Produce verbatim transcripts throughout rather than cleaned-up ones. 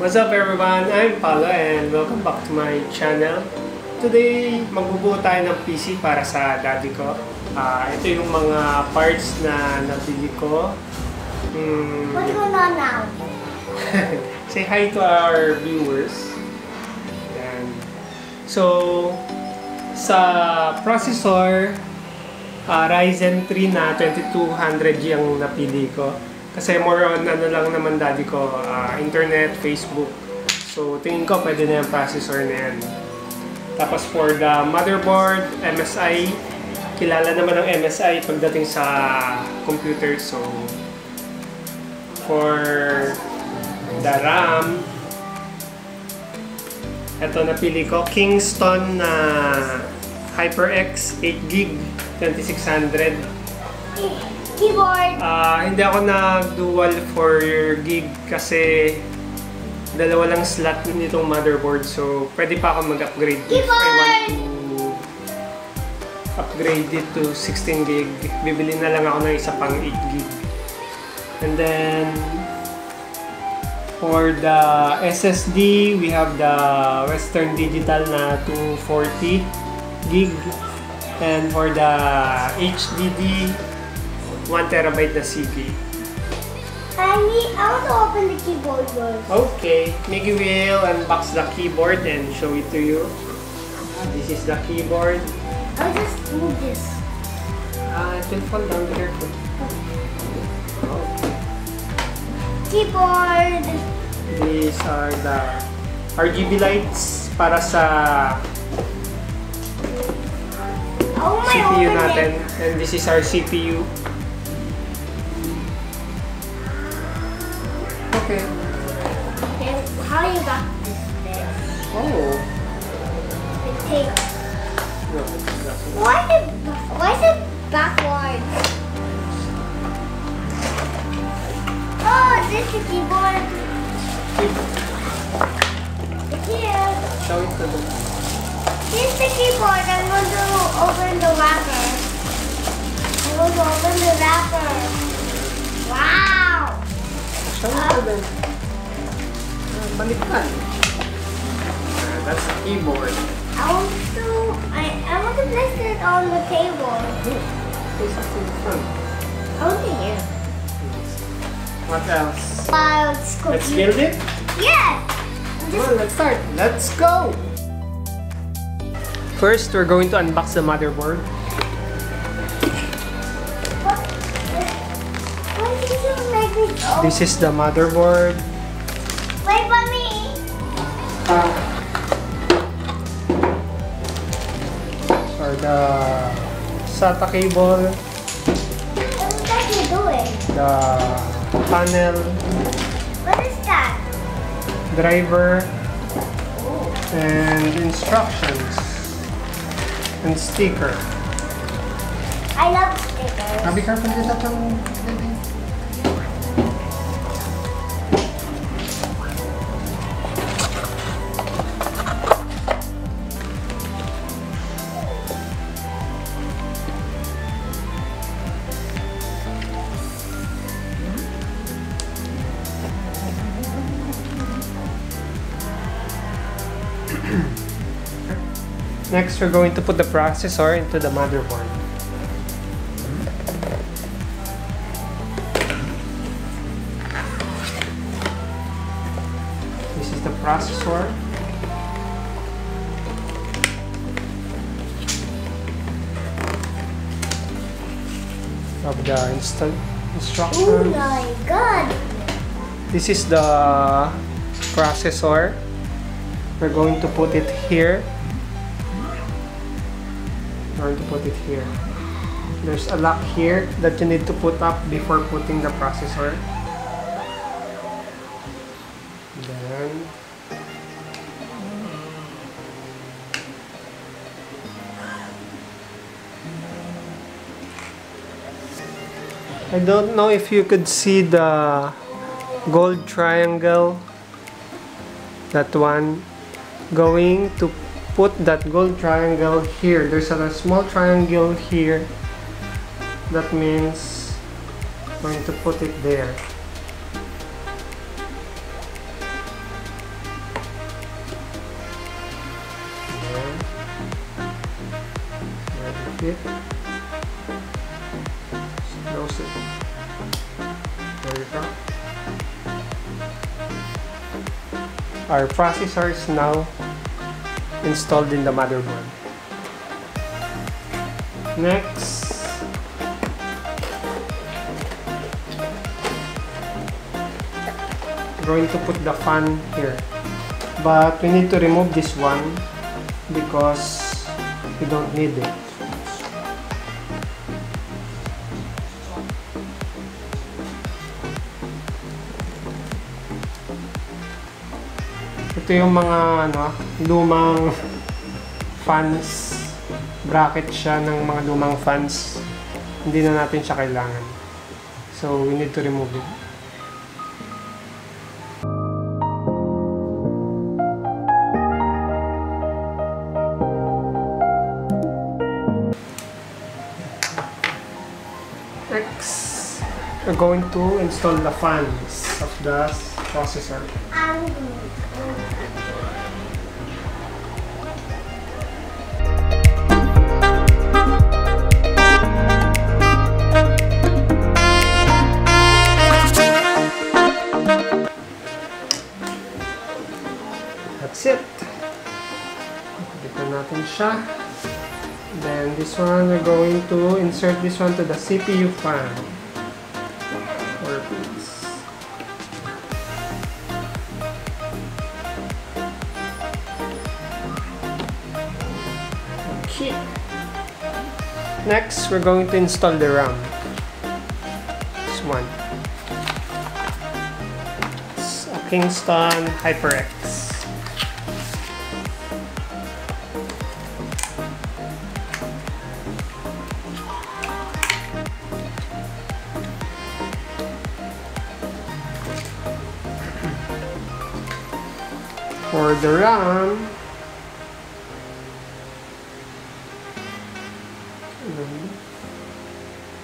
What's up everyone? I'm Paolo and welcome back to my channel. Today, magbubuo tayo ng P C para sa daddy ko. Uh, ito yung mga parts na nabili ko. Mm. What's going on now? Say hi to our viewers. Ayan. So, sa processor, uh, Ryzen three na twenty-two hundred G ang napili ko. Kasi more on ano lang naman daddy ko, uh, internet, Facebook. So tingin ko pwede na yung processor na yan. Tapos for the motherboard, M S I. Kilala naman ang M S I pagdating sa computer. So for the RAM, eto napili ko, Kingston na uh, HyperX eight gig twenty-six hundred. Keyboard. Uh, hindi ako nag-dual four gig kasi dalawa lang slot nitong motherboard, so pwede pa ako mag-upgrade if I want to upgrade it to sixteen gig. Bibili na lang ako ng isa pang eight gig. And then for the S S D, we have the Western Digital na two forty gig, and for the H D D, one terabyte na C P. I need, I want to open the keyboard first. Okay, Miggy will unbox the keyboard and show it to you. This is the keyboard. I'll just move this. Ah, uh, it will fall down here. Oh. Keyboard! These are the R G B lights para sa oh my C P U open natin. It. And this is our C P U. Okay. And how do you got this thing? Oh. It takes. No, why is it? Why is it backwards? Oh, is this the keyboard? Keyboard. It's here. Show it to them. This is the keyboard. I'm going to open the wrapper. I'm going to open the wrapper. Wow. Uh, Balikan. Uh, that's the keyboard. I want to, I, I want to place it on the table. Place it to the front. Over here. What else? Uh, let's go. Let's build it? Yeah! Well, let's start. Let's go! First, we're going to unbox the motherboard. Oh. This is the motherboard. Wait for me! Uh, or the S A T A cable. What are you doing? The panel. What is that? Driver. Oh. And instructions. And sticker. I love stickers. I'll be careful with that. Next, we're going to put the processor into the motherboard. This is the processor. Of the insta instructions. Oh my god! This is the processor. We're going to put it here. We're going to put it here. There's a lock here that you need to put up before putting the processor. Then I don't know if you could see the gold triangle. That one. Going to put that gold triangle here. There's a small triangle here. That means I'm going to put it there. bit. Just close it. There you go. Our processor is now installed in the motherboard. Next, we're going to put the fan here, but we need to remove this one because we don't need it. Ito yung mga ano, lumang fans, bracket siya ng mga lumang fans, hindi na natin siya kailangan, so we need to remove it. Next, we're going to install the fans of the processor. That's it. Dito natin siya. Then this one, we're going to insert this one to the C P U fan. Or please. Okay. Next, we're going to install the RAM. This one. It's a Kingston HyperX. For the RAM, no,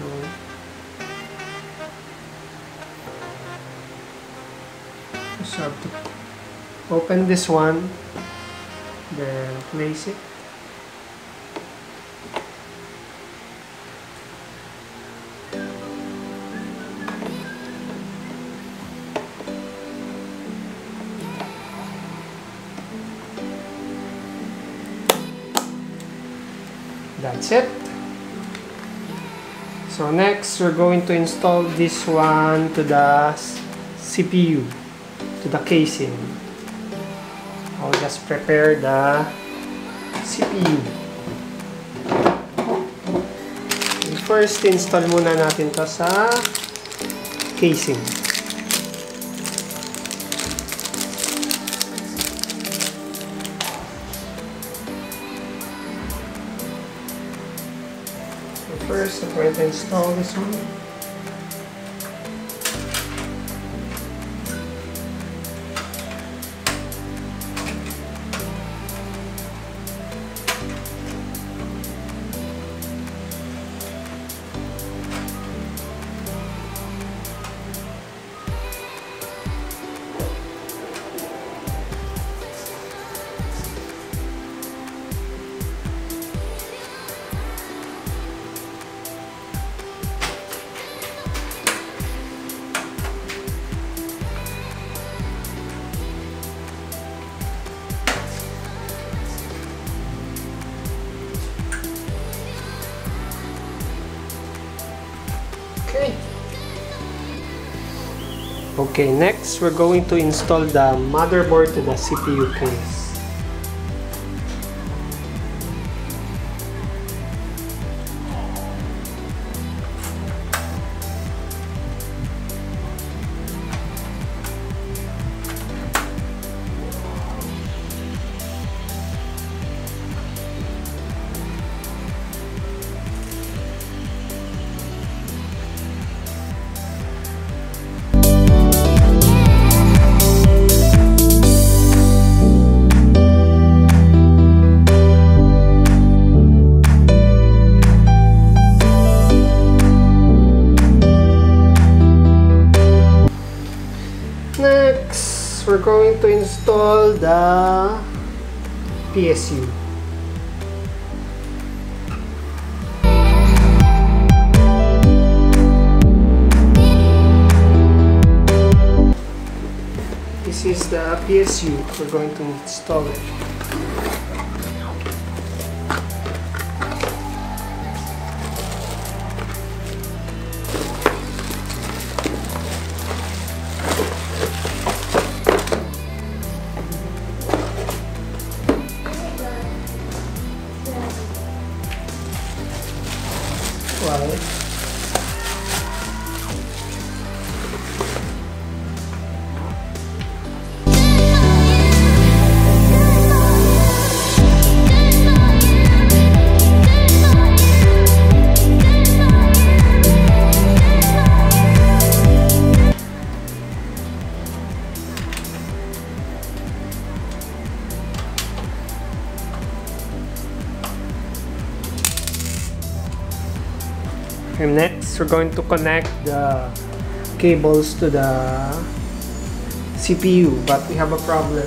no. Just have to open this one, then place it. That's it. So next, we're going to install this one to the C P U, to the casing. I'll just prepare the C P U. And first, install muna natin to sa casing. First, I'm going to install this one. Okay, next, we're going to install the motherboard to the C P U case. We're going to install the P S U. the P S U we're going to install it. Wow. And next, we're going to connect the cables to the C P U, but we have a problem.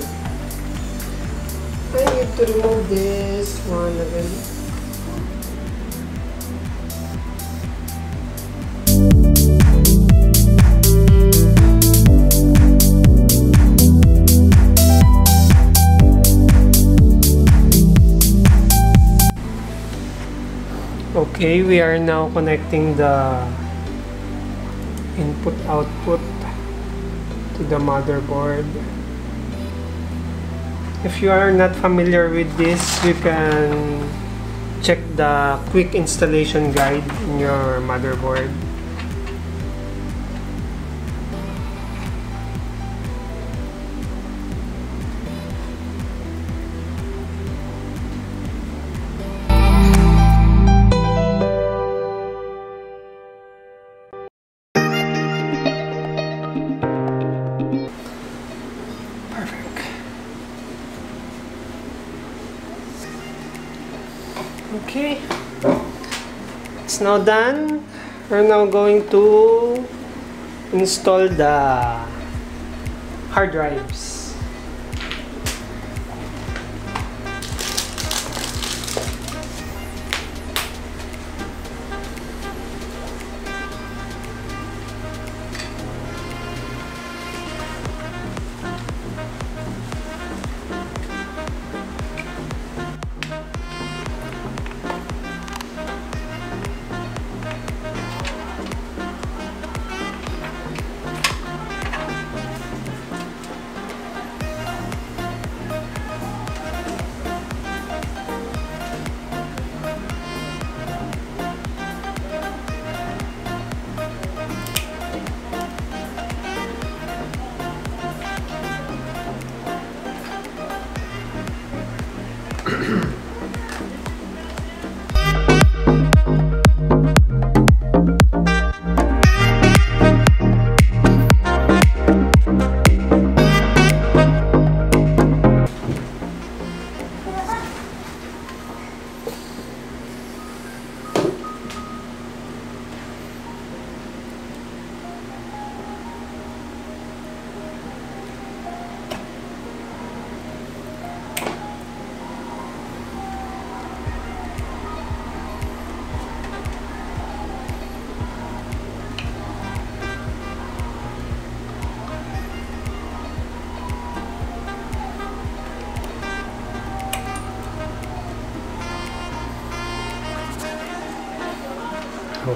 I need to remove this one again. Okay, we are now connecting the input output to the motherboard. If you are not familiar with this, you can check the quick installation guide in your motherboard. Okay, it's now done. We're now going to install the hard drives.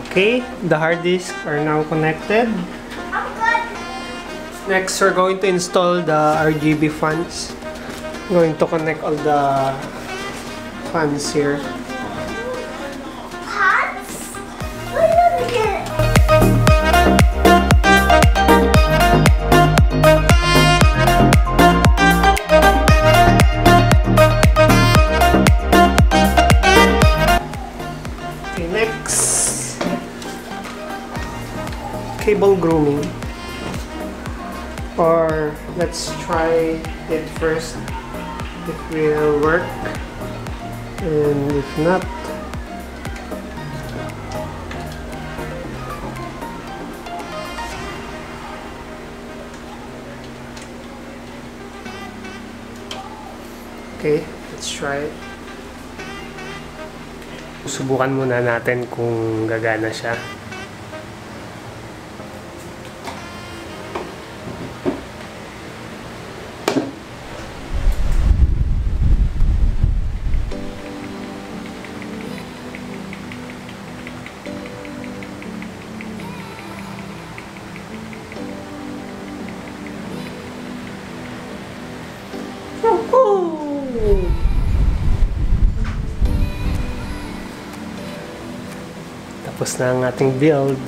Okay, the hard disks are now connected. Next, we're going to install the R G B fans. I'm going to connect all the fans here. Okay, next. Cable grooming, or let's try it first if will work, and if not, okay, let's try it. Subukan muna natin kung gagana siya. Tapos na ang ating build.